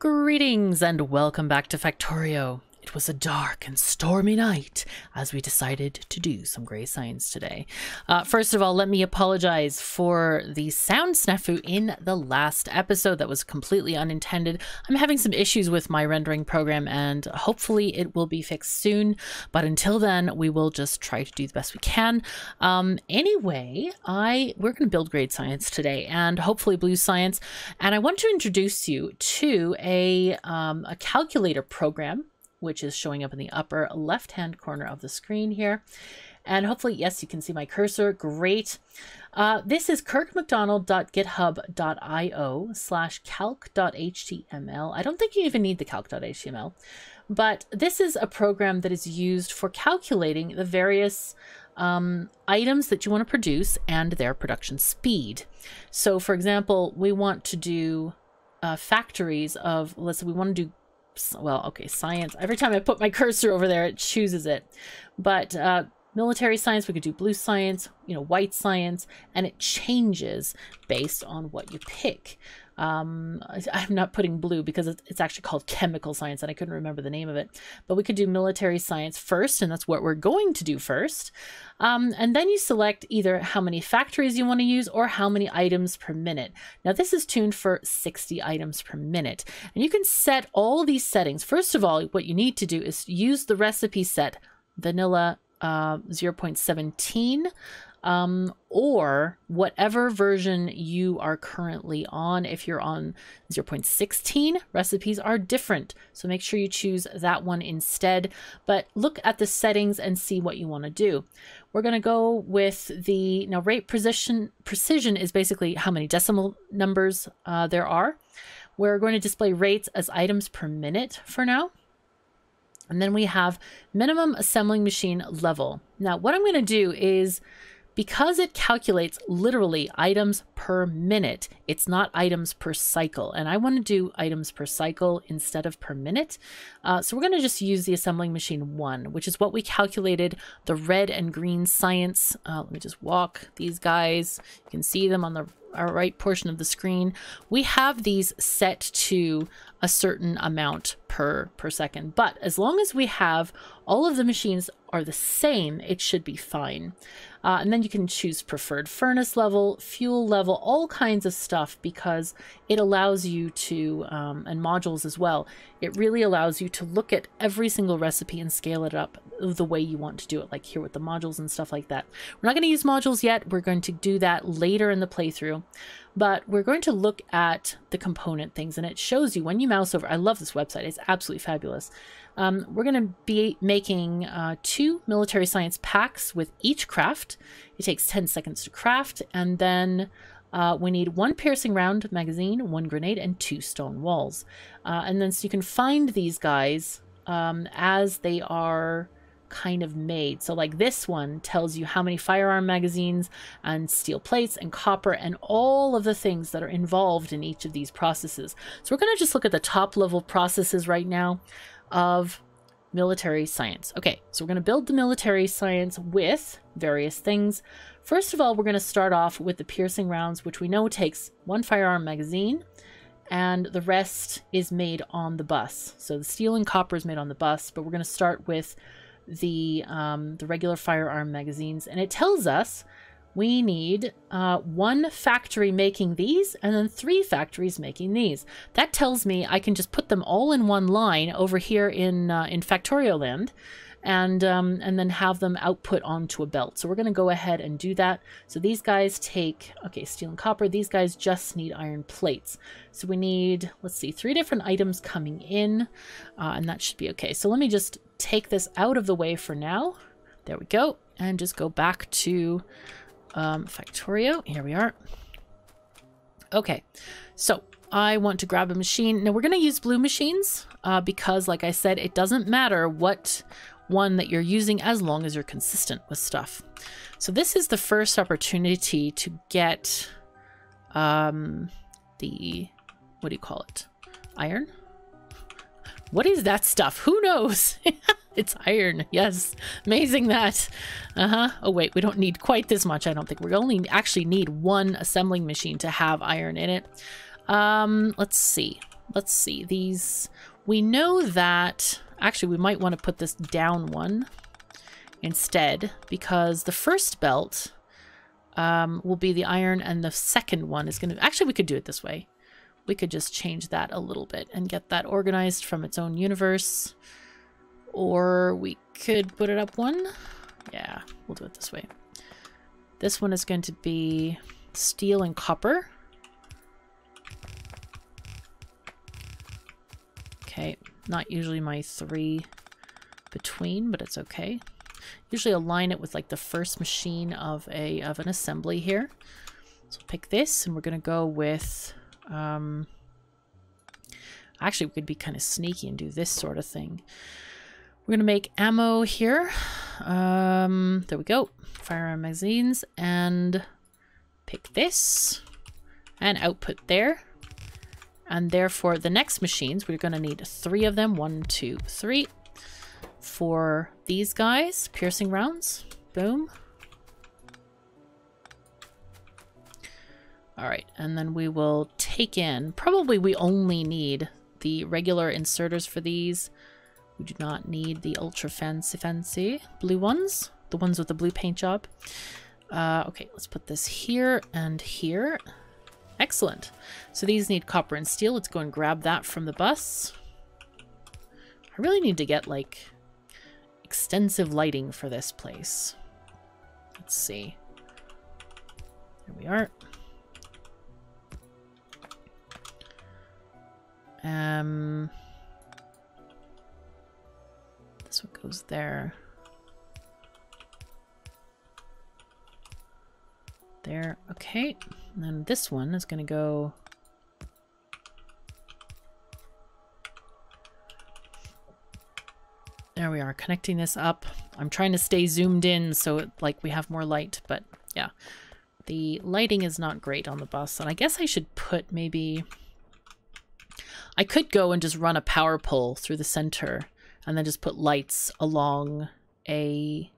Greetings and welcome back to Factorio. It was a dark and stormy night as we decided to do some gray science today. First of all, let me apologize for the sound snafu in the last episode. That was completely unintended. I'm having some issues with my rendering program and hopefully it will be fixed soon. But until then, we will just try to do the best we can. Anyway, we're going to build grade science today and hopefully blue science. And I want to introduce you to a calculator program, which is showing up in the upper left-hand corner of the screen here. And hopefully, yes, you can see my cursor. Great. This is kirkmcdonald.github.io/calc.html. I don't think you even need the calc.html, but this is a program that is used for calculating the various items that you want to produce and their production speed. So for example, we want to do factories of, let's say we want to do, well, okay, science. Every time I put my cursor over there, it chooses it. But military science, we could do blue science, you know, white science, and it changes based on what you pick. I'm not putting blue because it's actually called chemical science and I couldn't remember the name of it. But we could do military science first, and that's what we're going to do first. And then you select either how many factories you want to use or how many items per minute. Now this is tuned for 60 items per minute. And you can set all these settings. First of all, what you need to do is use the recipe set vanilla 0.17 or whatever version you are currently on. If you're on 0.16, recipes are different. So make sure you choose that one instead, but look at the settings and see what you want to do. We're going to go with the, now rate precision is basically how many decimal numbers there are. We're going to display rates as items per minute for now. And then we have minimum assembling machine level. Now what I'm going to do is, because it calculates literally items per minute, it's not items per cycle. And I want to do items per cycle instead of per minute. So we're going to just use the assembling machine 1, which is what we calculated the red and green science. Let me just walk these guys. You can see them on the right portion of the screen. We have these set to a certain amount per second. But as long as we have all of the machines are the same, it should be fine. And then you can choose preferred furnace level, fuel level, all kinds of stuff, because it allows you to, and modules as well, it really allows you to look at every single recipe and scale it up the way you want to do it, like here with the modules and stuff like that. We're not going to use modules yet. We're going to do that later in the playthrough, but we're going to look at the component things, and it shows you when you mouse over. I love this website. It's absolutely fabulous. We're going to be making 2 military science packs with each craft. It takes 10 seconds to craft, and then we need 1 piercing round magazine, 1 grenade, and 2 stone walls. And then so you can find these guys as they are kind of made. So like this one tells you how many firearm magazines and steel plates and copper and all of the things that are involved in each of these processes. So we're going to just look at the top level processes right now of military science. Okay, so we're going to build the military science with various things. First of all, we're going to start off with the piercing rounds, which we know takes 1 firearm magazine, and the rest is made on the bus. So the steel and copper is made on the bus, but we're going to start with the regular firearm magazines, and it tells us we need 1 factory making these and then 3 factories making these. That tells me I can just put them all in one line over here in Factorio land, and then have them output onto a belt. So we're going to go ahead and do that. So these guys take, okay, steel and copper. These guys just need iron plates. So we need, let's see, 3 different items coming in, and that should be okay. So let me just take this out of the way for now. There we go. And just go back to Factorio. Here we are. Okay, so I want to grab a machine. Now we're going to use blue machines because, like I said, it doesn't matter what one that you're using as long as you're consistent with stuff. So this is the first opportunity to get the, what do you call it? Iron? What is that stuff? Who knows? It's iron. Yes. Amazing that. Oh wait, we don't need quite this much. I don't think. We only actually need 1 assembling machine to have iron in it. Let's see. let's see, these, we know that, actually we might want to put this down one instead, because the first belt will be the iron and the second one is going to, actually we could do it this way. We could just change that a little bit and get that organized from its own universe. Or we could put it up one. Yeah, we'll do it this way. This one is going to be steel and copper. Okay, not usually my three between, but it's okay. Usually align it with like the first machine of an assembly here. So pick this and we're gonna go with actually we could be kind of sneaky and do this sort of thing. We're gonna make ammo here. There we go. Firearm magazines, and pick this and output there. And therefore the next machines, we're gonna need three of them. 1, 2, 3. For these guys, piercing rounds. Boom. All right, and then we will take in, probably we only need the regular inserters for these. We do not need the ultra fancy blue ones, the ones with the blue paint job. Okay, let's put this here and here. Excellent. So these need copper and steel. Let's go and grab that from the bus. I really need to get like extensive lighting for this place. Let's see. There we are. This one goes there. There, okay. And then this one is gonna go there. We are connecting this up. I'm trying to stay zoomed in so it, like we have more light, but yeah. The lighting is not great on the bus, and I guess I should put maybe... I could go and just run a power pole through the center and then just put lights along a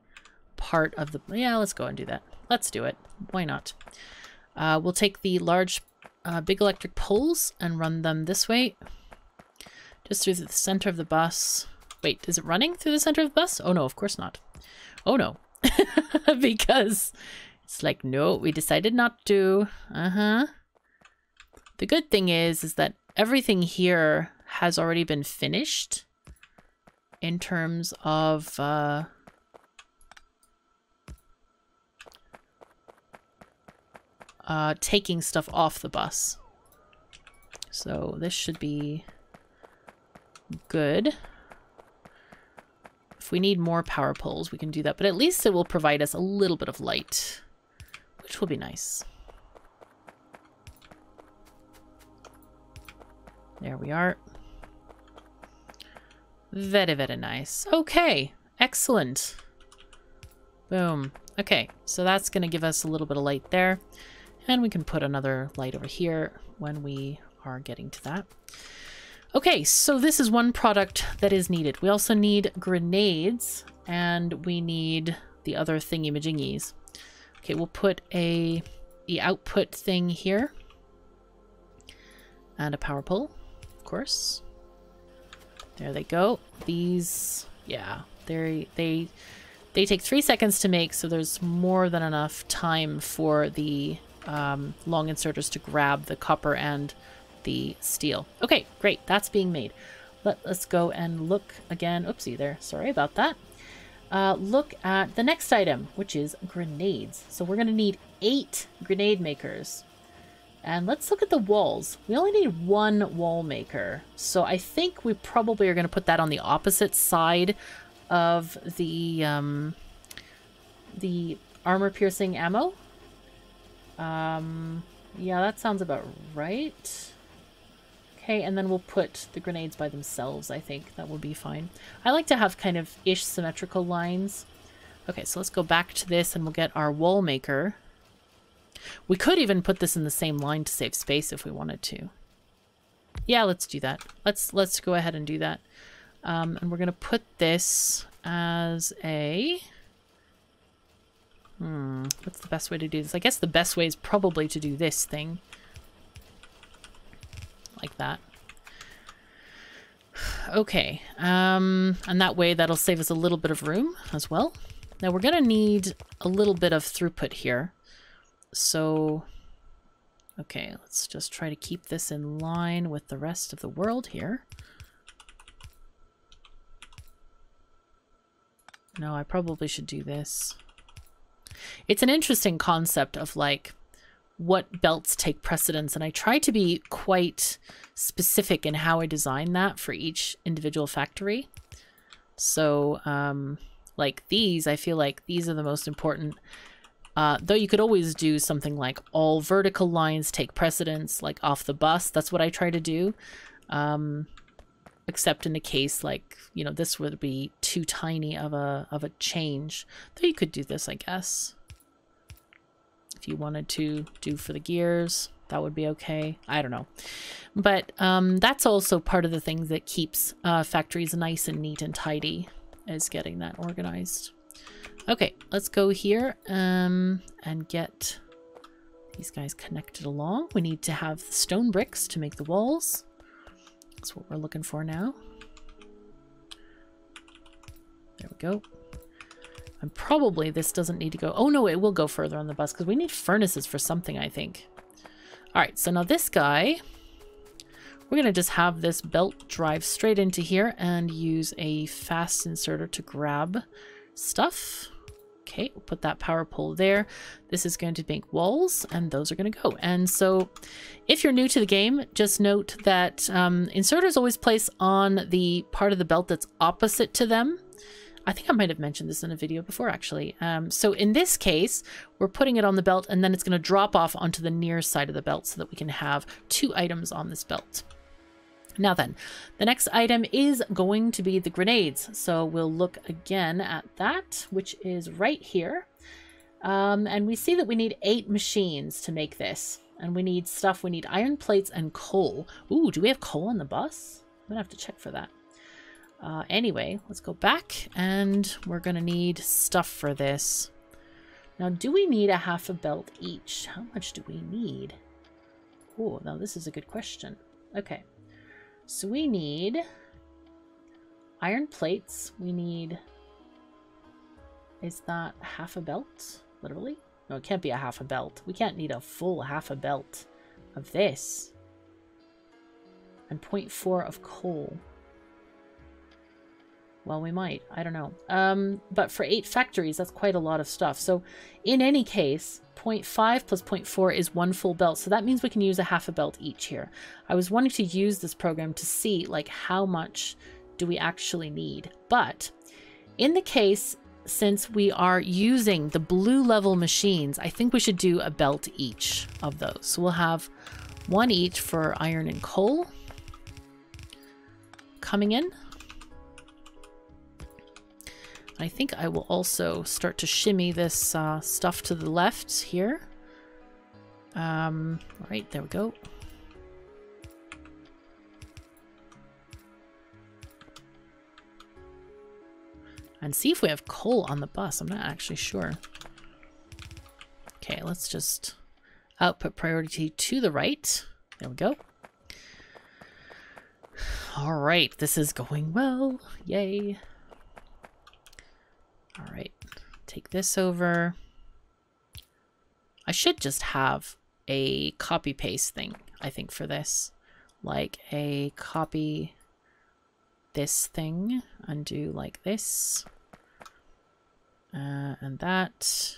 part of the... Yeah, let's go and do that. Let's do it. Why not? We'll take the large, big electric poles and run them this way. Just through the center of the bus. Wait, is it running through the center of the bus? Oh no, of course not. Oh no. Because it's like, no, we decided not to. Uh-huh. The good thing is that everything here has already been finished in terms of taking stuff off the bus. So this should be good. If we need more power poles, we can do that, but at least it will provide us a little bit of light, which will be nice. There we are. Very, very nice. Okay, excellent. Boom. Okay, so that's going to give us a little bit of light there. And we can put another light over here when we are getting to that. Okay, so this is one product that is needed. We also need grenades, and we need the other thingy-majingies. Okay, we'll put the output thing here. And a power pole. Course. There they go. These, yeah, they take 3 seconds to make, so there's more than enough time for the long inserters to grab the copper and the steel. Okay, great. That's being made. Let's go and look again. Oopsie there. Sorry about that. Look at the next item, which is grenades. So we're going to need 8 grenade makers. And let's look at the walls. We only need 1 wall maker. So I think we probably are going to put that on the opposite side of the armor-piercing ammo. Yeah, that sounds about right. Okay, and then we'll put the grenades by themselves, I think. That will be fine. I like to have kind of ish symmetrical lines. Okay, so let's go back to this and we'll get our wall maker. We could even put this in the same line to save space if we wanted to. Yeah, let's do that. Let's go ahead and do that. And we're going to put this as a... what's the best way to do this? I guess the best way is probably to do this thing. Like that. Okay, and that way that'll save us a little bit of room as well. Now we're gonna need a little bit of throughput here. So, okay, let's just try to keep this in line with the rest of the world here. No, I probably should do this. It's an interesting concept of like what belts take precedence, and I try to be quite specific in how I design that for each individual factory. So like these, I feel like these are the most important. Though you could always do something like all vertical lines take precedence, like off the bus. That's what I try to do. Except in the case like, you know, this would be too tiny of a change. Though you could do this, I guess. If you wanted to do for the gears, that would be okay. I don't know. But that's also part of the thing that keeps factories nice and neat and tidy, is getting that organized. Okay, let's go here and get these guys connected along. We need to have stone bricks to make the walls. That's what we're looking for now. There we go. And probably this doesn't need to go... Oh no, it will go further on the bus because we need furnaces for something, I think. Alright, so now this guy, we're going to just have this belt drive straight into here and use a fast inserter to grab stuff. Okay, we'll put that power pole there. This is going to make walls, and those are going to go. And so if you're new to the game, just note that inserters always place on the part of the belt that's opposite to them. I think I might have mentioned this in a video before, actually. So in this case, we're putting it on the belt, and then it's going to drop off onto the near side of the belt so that we can have two items on this belt. Now then, the next item is going to be the grenades. So we'll look again at that, which is right here. And we see that we need 8 machines to make this. And we need stuff. We need iron plates and coal. Ooh, do we have coal on the bus? I'm going to have to check for that. Anyway, let's go back, and we're gonna need stuff for this. Now, do we need a half a belt each? How much do we need? Oh, now this is a good question. Okay, so we need iron plates. We need... Is that half a belt? Literally? No, it can't be a half a belt. We can't need a full half a belt of this. And 0.4 of coal. Well, we might. I don't know. But for 8 factories, that's quite a lot of stuff. So in any case, 0.5 plus 0.4 is 1 full belt. So that means we can use a half a belt each here. I was wanting to use this program to see, like, how much do we actually need. But in the case, since we are using the blue level machines, I think we should do a belt each of those. So we'll have 1 each for iron and coal coming in. I think I will also start to shimmy this stuff to the left here. All right, there we go. And see if we have coal on the bus. I'm not actually sure. Okay, let's just output priority to the right. There we go. All right, this is going well. Yay. All right, take this over. I should just have a copy paste thing, I think, for this. Like a copy this thing and do like this. And that.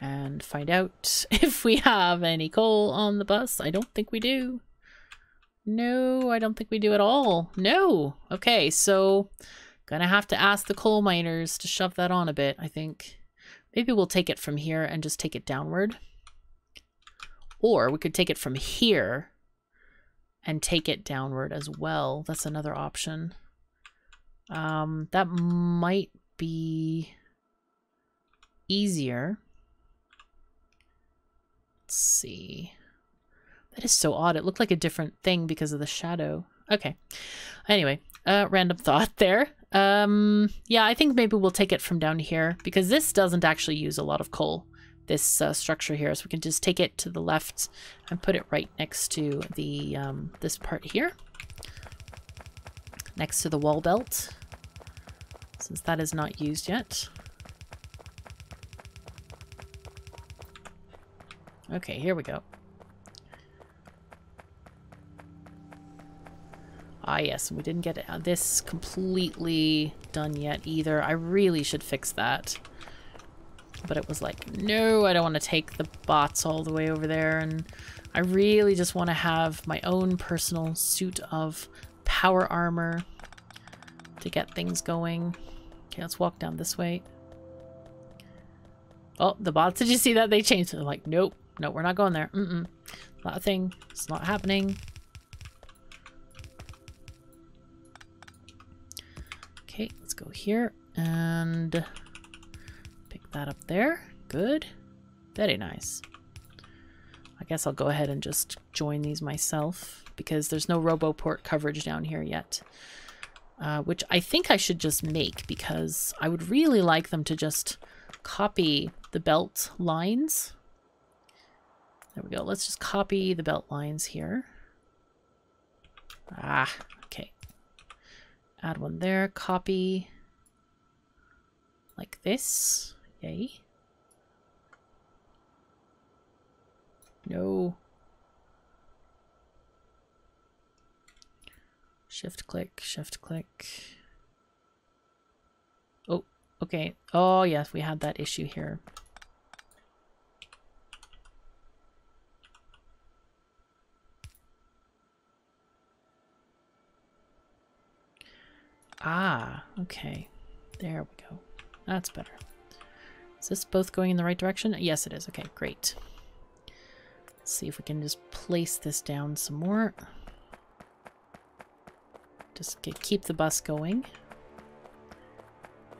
And find out if we have any coal on the bus. I don't think we do. No, I don't think we do at all. No. Okay, so... Gonna have to ask the coal miners to shove that on a bit, I think. Maybe we'll take it from here and just take it downward. Or we could take it from here and take it downward as well. That's another option. That might be easier. Let's see. That is so odd. It looked like a different thing because of the shadow. Okay. Anyway, random thought there. Yeah, I think maybe we'll take it from down here because this doesn't actually use a lot of coal, this structure here. So we can just take it to the left and put it right next to the this part here. next to the wall belt, since that is not used yet. Okay, here we go. Ah yes, we didn't get this completely done yet either. I really should fix that. But it was like, no, I don't want to take the bots all the way over there, and I really just want to have my own personal suit of power armor to get things going. Okay, let's walk down this way. Oh, the bots, did you see that? They changed it. They're like, nope, no, we're not going there. Mm-mm. Not a thing. It's not happening. Okay, let's go here and pick that up there. Good. Very nice. I guess I'll go ahead and just join these myself because there's no RoboPort coverage down here yet. Which I think I should just make, because I would really like them to just copy the belt lines. There we go. Let's just copy the belt lines here. Ah, okay. Add one there. Copy. Like this. Yay. No. Shift click, shift click. Oh, okay. Oh, yes, we had that issue here. Ah, okay. There we go. That's better. Is this both going in the right direction? Yes, it is. Okay, great. Let's see if we can just place this down some more. Just keep the bus going.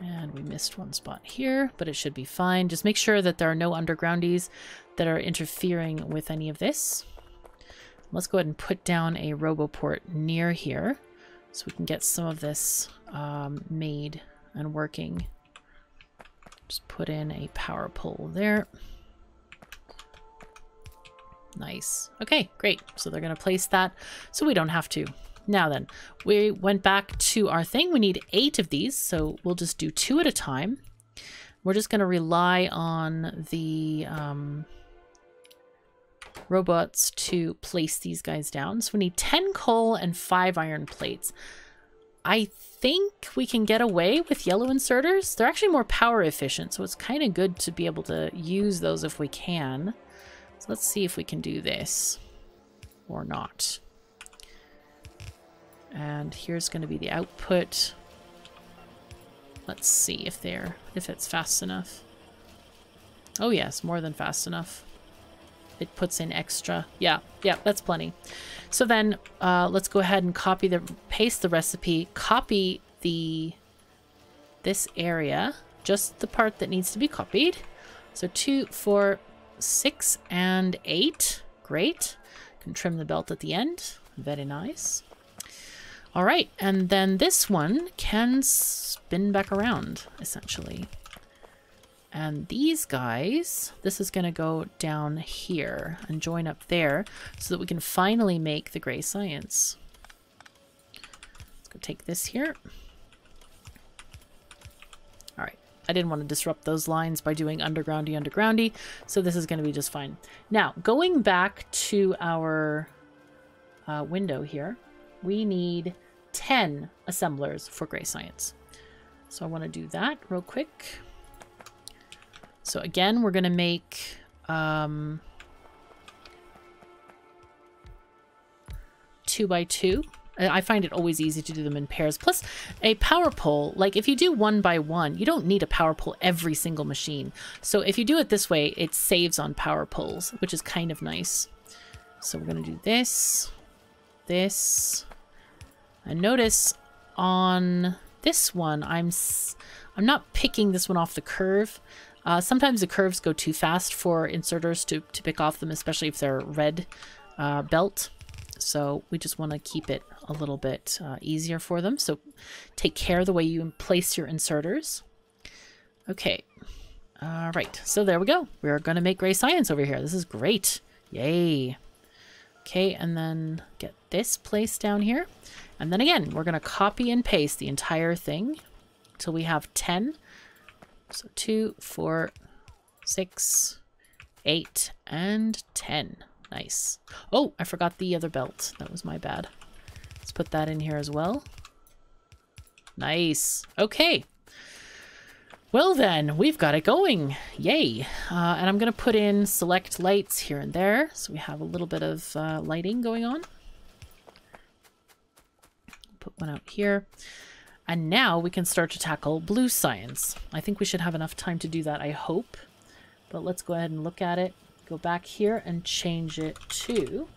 And we missed one spot here, but it should be fine. Just make sure that there are no undergroundies that are interfering with any of this. Let's go ahead and put down a RoboPort near here so we can get some of this made and working. Just put in a power pole there. Nice. Okay, great. So they're going to place that so we don't have to. Now then, we went back to our thing. We need 8 of these, so we'll just do 2 at a time. We're just going to rely on the robots to place these guys down. So we need 10 coal and 5 iron plates. I think we can get away with yellow inserters. They're actually more power efficient, so it's kind of good to be able to use those if we can. So let's see if we can do this or not. And here's going to be the output. Let's see if it's fast enough. Oh yes, more than fast enough. It puts in extra. Yeah, that's plenty. So then let's go ahead and paste the recipe, copy this area, just the part that needs to be copied. So 2, 4, 6, and 8. Great. Can trim the belt at the end. Very nice. All right, and then this one can spin back around, essentially. And these guys, this is going to go down here and join up there so that we can finally make the gray science. Let's go take this here. All right, I didn't want to disrupt those lines by doing undergroundy, so this is going to be just fine. Now, going back to our window here, we need 10 assemblers for gray science. So I want to do that real quick. So again, we're going to make two by two. I find it always easy to do them in pairs. Plus a power pole, like if you do one by one, you don't need a power pole every single machine. So if you do it this way, it saves on power poles, which is kind of nice. So we're going to do this. And notice on this one, I'm not picking this one off the curve. Sometimes the curves go too fast for inserters to pick off them, especially if they're red belt. So we just want to keep it a little bit easier for them. So take care of the way you place your inserters. Okay. All right. So there we go. We're going to make gray science over here. This is great. Yay. Okay, and then get this place down here. And then again, we're going to copy and paste the entire thing till we have 10. So 2, 4, 6, 8, and 10. Nice. Oh, I forgot the other belt. That was my bad. Let's put that in here as well. Nice. Okay. Well then, we've got it going. Yay. And I'm going to put in select lights here and there. So we have a little bit of lighting going on. Put one out here. And now we can start to tackle blue science. I think we should have enough time to do that, I hope. But let's go ahead and look at it. Go back here and change it to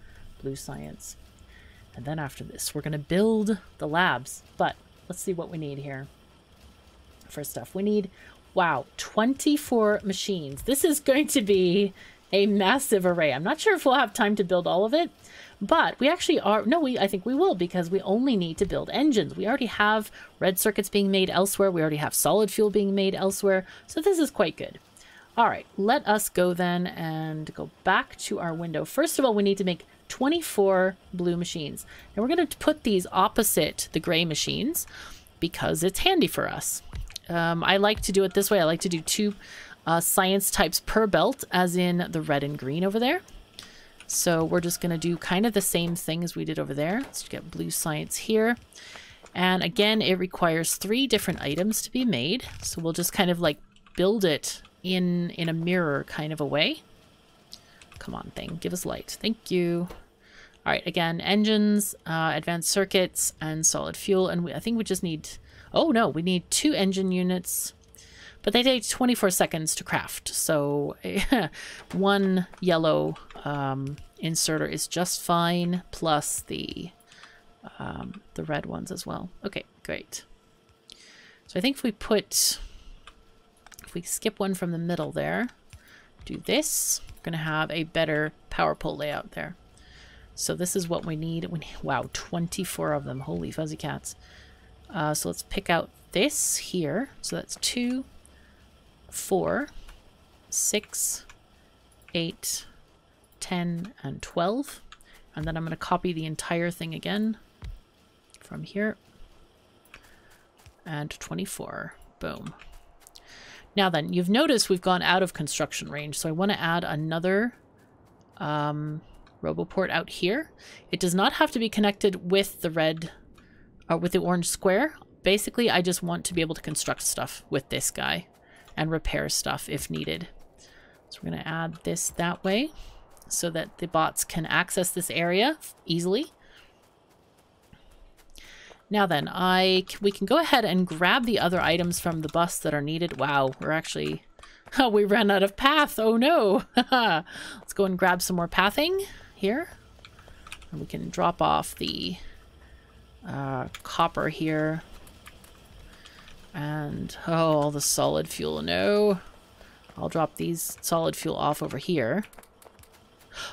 blue science. And then after this, we're going to build the labs. But let's see what we need here. First off, we need, wow, 24 machines. This is going to be a massive array. I'm not sure if we'll have time to build all of it, but we actually are, no, I think we will, because we only need to build engines. We already have red circuits being made elsewhere. We already have solid fuel being made elsewhere. So this is quite good. All right, let us go then and go back to our window. First of all, we need to make 24 blue machines. And we're going to put these opposite the gray machines because it's handy for us. I like to do it this way. I like to do two science types per belt, as in the red and green over there. So we're just going to do kind of the same thing as we did over there. Let's get blue science here. And again, it requires 3 different items to be made. So we'll just kind of like build it in a mirror kind of a way. Come on, thing. Give us light. Thank you. All right, again, engines, advanced circuits, and solid fuel. And I think we just need... Oh no, we need 2 engine units, but they take 24 seconds to craft. So one yellow inserter is just fine, plus the red ones as well. Okay, great. So I think if we put, if we skip one from the middle there, do this, we're gonna have a better power pole layout there. So this is what we need. We need, wow, 24 of them, holy fuzzy cats. So let's pick out this here. So that's 2, 4, 6, 8, 10, and 12. And then I'm going to copy the entire thing again from here. And 24. Boom. Now then, you've noticed we've gone out of construction range. So I want to add another Roboport out here. It does not have to be connected with the red... with the orange square. Basically, I just want to be able to construct stuff with this guy and repair stuff if needed. So we're going to add this that way so that the bots can access this area easily. Now then, we can go ahead and grab the other items from the bus that are needed. Wow, we're actually... Oh, we ran out of path. Oh no. Let's go and grab some more pathing here. And we can drop off the... copper here, and oh, all the solid fuel. No, I'll drop these solid fuel off over here.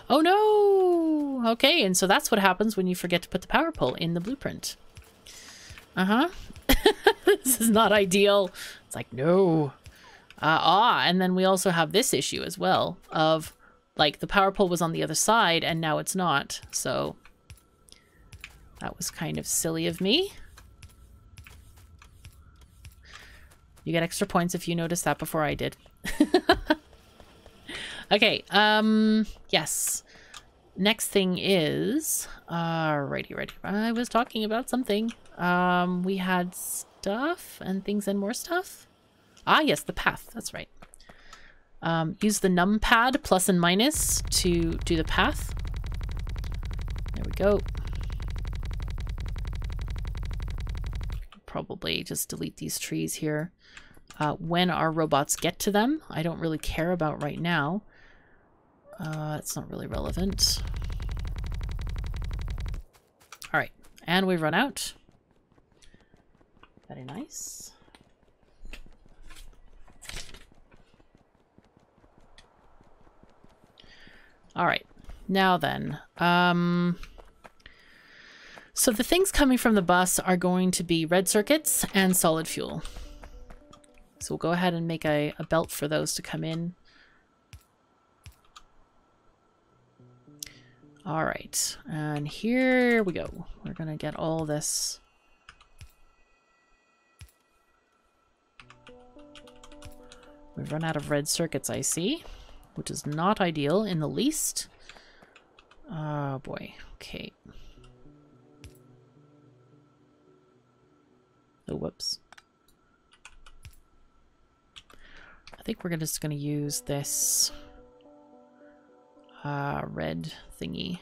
Oh no. Okay, and so that's what happens when you forget to put the power pole in the blueprint. This is not ideal. It's like, no. And then we also have this issue as well of like the power pole was on the other side and now it's not. So that was kind of silly of me. You get extra points if you notice that before I did. Okay, yes. Next thing is... Alrighty, right. I was talking about something. We had stuff and things and more stuff. Ah, yes, the path. That's right. Use the numpad plus and minus to do the path. There we go. Probably just delete these trees here when our robots get to them. I don't really care about right now. It's not really relevant. All right, and we've run out. Very nice. All right, now then. So the things coming from the bus are going to be red circuits and solid fuel. So we'll go ahead and make a belt for those to come in. All right, and here we go. We're gonna get all this. We've run out of red circuits, I see, which is not ideal in the least. Oh boy, okay. Oh, whoops. I think we're just gonna use this red thingy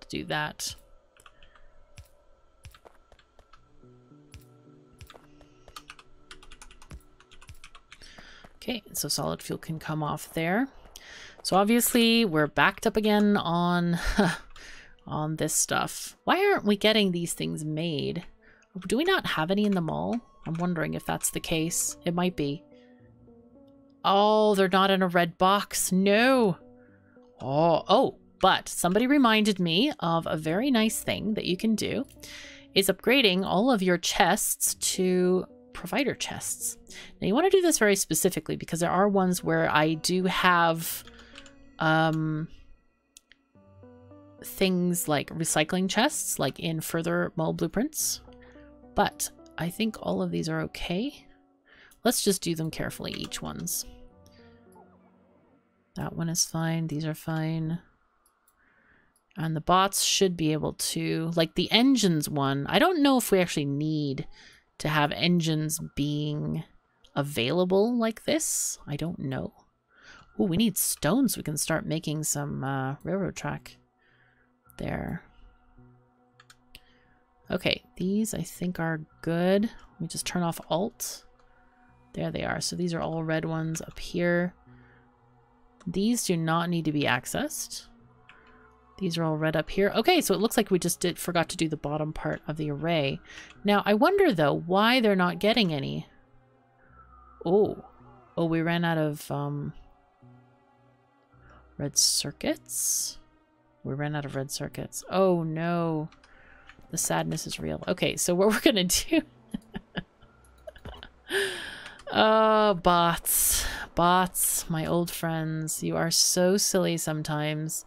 to do that. Okay, so solid fuel can come off there. So obviously we're backed up again on on this stuff. Why aren't we getting these things made? Do we not have any in the mall? I'm wondering if that's the case. It might be. Oh, they're not in a red box. No. Oh, but somebody reminded me of a very nice thing that you can do is upgrading all of your chests to provider chests. Now you want to do this very specifically because there are ones where I do have things like recycling chests, like in further mall blueprints, but I think all of these are okay. Let's just do them carefully, each one's. That one is fine, these are fine. And the bots should be able to, like the engines one, I don't know if we actually need to have engines being available like this. I don't know. Oh, we need stone so we can start making some railroad track there. Okay, these I think are good. Let me just turn off Alt. There they are. So these are all red ones up here. These do not need to be accessed. These are all red up here. Okay, so it looks like we just forgot to do the bottom part of the array. Now, I wonder, though, why they're not getting any. Oh, we ran out of red circuits. We ran out of red circuits. Oh, no. The sadness is real. Okay, so what we're going to do... Oh, bots. Bots, my old friends. You are so silly sometimes.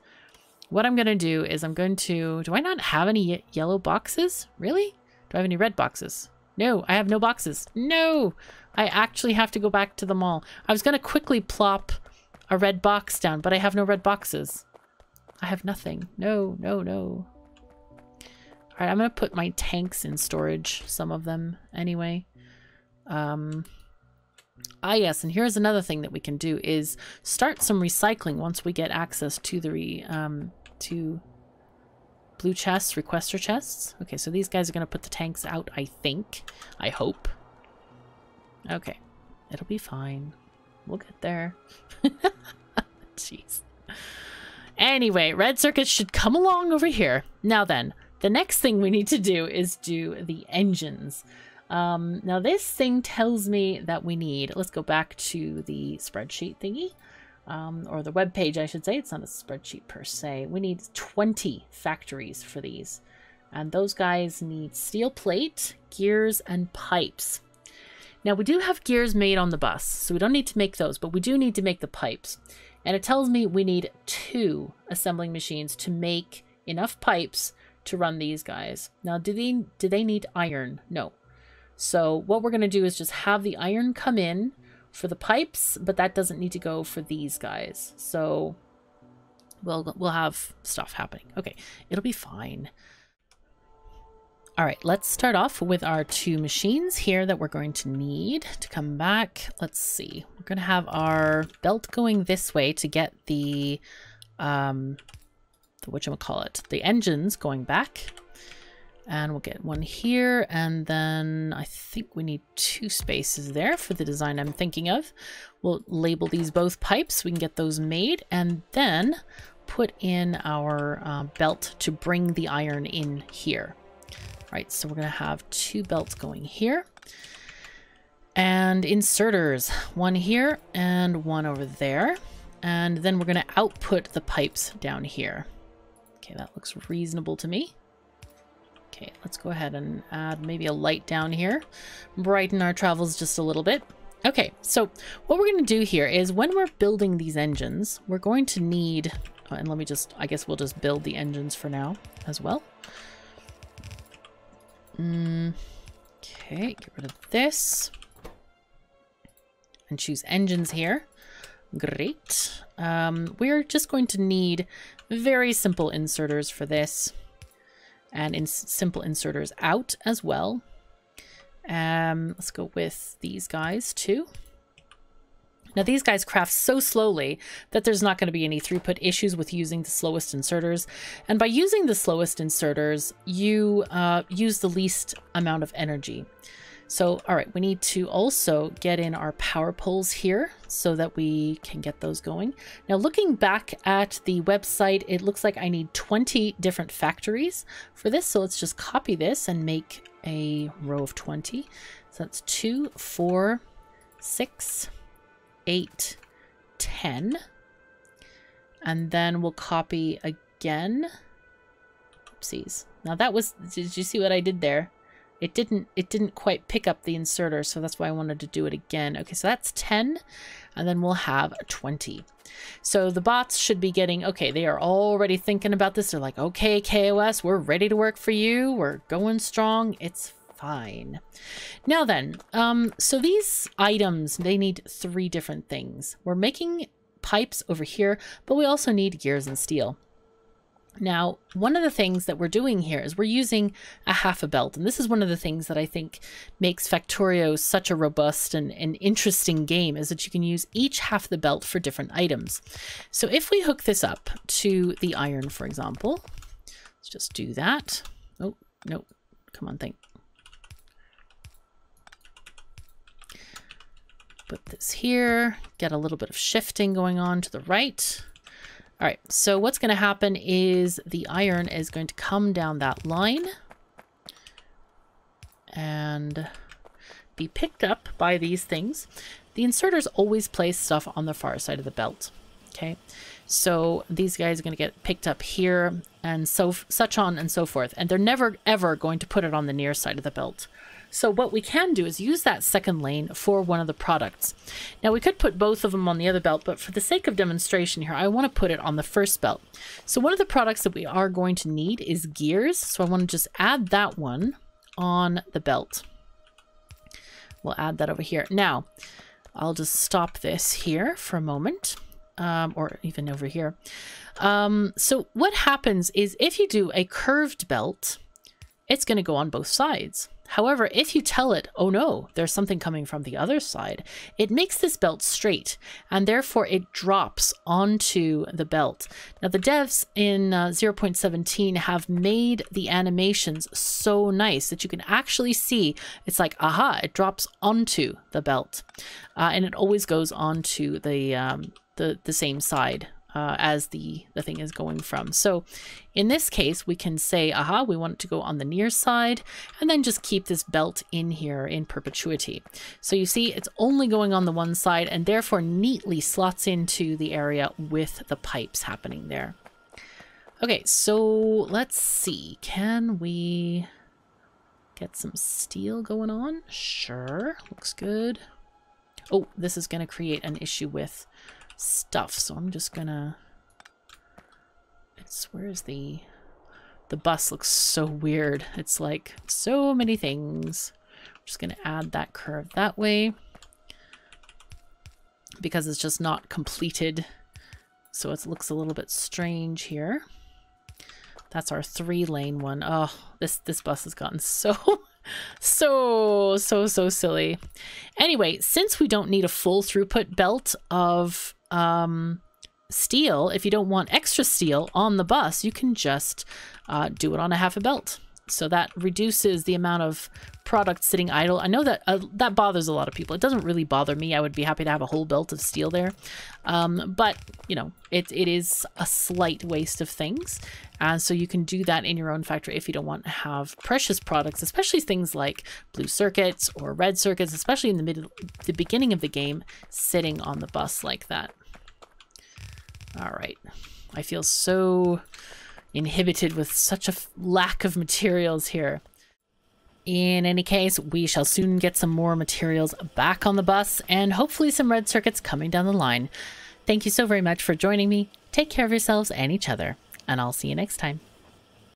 What I'm going to do is I'm going to... Do I not have any yellow boxes? Really? Do I have any red boxes? No, I have no boxes. No! I actually have to go back to the mall. I was going to quickly plop a red box down, but I have no red boxes. I have nothing. No, no, no. Alright, I'm going to put my tanks in storage. Some of them, anyway. Ah, yes, and here's another thing that we can do is start some recycling once we get access to the... to blue chests, requester chests. Okay, so these guys are going to put the tanks out, I think. I hope. Okay. It'll be fine. We'll get there. Jeez. Anyway, red circuits should come along over here. Now then, the next thing we need to do is do the engines. Now this thing tells me that we need... Let's go back to the spreadsheet thingy. Or the web page, I should say. It's not a spreadsheet per se. We need 20 factories for these. And those guys need steel plate, gears, and pipes. Now, we do have gears made on the bus, so we don't need to make those, but we do need to make the pipes. And it tells me we need 2 assembling machines to make enough pipes to run these guys. Now, do they need iron? No. So what we're going to do is just have the iron come in for the pipes, but that doesn't need to go for these guys. So we'll have stuff happening. Okay, it'll be fine. All right, let's start off with our 2 machines here that we're going to need to come back. Let's see. We're going to have our belt going this way to get the whatchamacallit, the engines going back. And we'll get one here, and then I think we need 2 spaces there for the design I'm thinking of. We'll label these both pipes, we can get those made, and then put in our belt to bring the iron in here. Right, so we're gonna have 2 belts going here. And inserters, one here and one over there. And then we're gonna output the pipes down here. Okay, that looks reasonable to me. Okay, let's go ahead and add maybe a light down here. Brighten our travels just a little bit. Okay, so what we're going to do here is when we're building these engines, we're going to need And let me just, I guess we'll just build the engines for now as well. Okay, get rid of this. And choose engines here. Great. We're just going to need very simple inserters for this. And in simple inserters out as well. Let's go with these guys too. Now these guys craft so slowly that there's not going to be any throughput issues with using the slowest inserters. And by using the slowest inserters, you use the least amount of energy. So, all right, we need to also get in our power poles here so that we can get those going. Now, looking back at the website, it looks like I need 20 different factories for this. So let's just copy this and make a row of 20. So that's 2, 4, 6, 8, 10. And then we'll copy again. Oopsies. Now that was, did you see what I did there? It didn't quite pick up the inserter, so that's why I wanted to do it again. Okay, so that's 10, and then we'll have 20. So the bots should be getting, okay, they are already thinking about this. They're like, okay, KOS, we're ready to work for you. We're going strong. It's fine. Now then, so these items, they need 3 different things. We're making pipes over here, but we also need gears and steel. Now, one of the things that we're doing here is we're using a half a belt. And this is one of the things that I think makes Factorio such a robust and interesting game, is that you can use each half the belt for different items. So if we hook this up to the iron, for example, let's just do that. Oh, no, come on, thing. Put this here, get a little bit of shifting going on to the right. All right, so what's going to happen is the iron is going to come down that line and be picked up by these things. The inserters always place stuff on the far side of the belt, okay? So these guys are going to get picked up here and so such on and so forth. And they're never, ever going to put it on the near side of the belt. So what we can do is use that second lane for one of the products. Now we could put both of them on the other belt, but for the sake of demonstration here, I want to put it on the first belt. So one of the products that we are going to need is gears. So I want to just add that one on the belt. We'll add that over here. Now, I'll just stop this here for a moment. Or even over here. So what happens is if you do a curved belt, it's going to go on both sides. However, if you tell it, oh no, there's something coming from the other side, it makes this belt straight, and therefore it drops onto the belt. Now the devs in 0.17 have made the animations so nice that you can actually see, it's like, aha, it drops onto the belt. And it always goes onto the same side as the thing is going from. So in this case, we can say, aha, we want it to go on the near side, and then just keep this belt in here in perpetuity. So you see, it's only going on the one side and therefore neatly slots into the area with the pipes happening there. Okay, so let's see. Can we get some steel going on? Sure, looks good. Oh, this is going to create an issue with stuff, so I'm just gonna, where is the bus looks so weird, it's like so many things. I'm just gonna add that curve that way because it's just not completed, so it looks a little bit strange here. That's our 3-lane one. Oh, this bus has gotten so silly. Anyway, since we don't need a full throughput belt of steel, if you don't want extra steel on the bus, you can just do it on a half a belt. So that reduces the amount of product sitting idle. I know that that bothers a lot of people. It doesn't really bother me. I would be happy to have a whole belt of steel there. But, you know, it is a slight waste of things. And so you can do that in your own factory if you don't want to have precious products, especially things like blue circuits or red circuits, especially in the beginning of the game, sitting on the bus like that. All right. I feel so inhibited with such a lack of materials here. In any case, we shall soon get some more materials back on the bus and hopefully some red circuits coming down the line. Thank you so very much for joining me. Take care of yourselves and each other, and I'll see you next time.